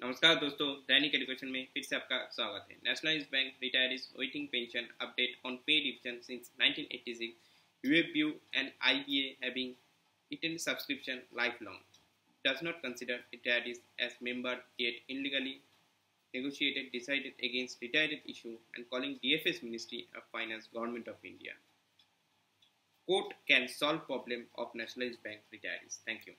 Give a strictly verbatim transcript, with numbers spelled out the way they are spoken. नमस्कार दोस्तों, दैनिक एजुकेशन में फिर से आपका स्वागत है। Nationalised bank retirees waiting pension update on pay division since nineteen eighty six, U F B U and I B A having written subscription lifelong does not consider retirees as member yet illegally negotiated decided against retired issue and calling D F S Ministry of Finance Government of India. Court can solve problem of nationalized bank retirees. Thank you.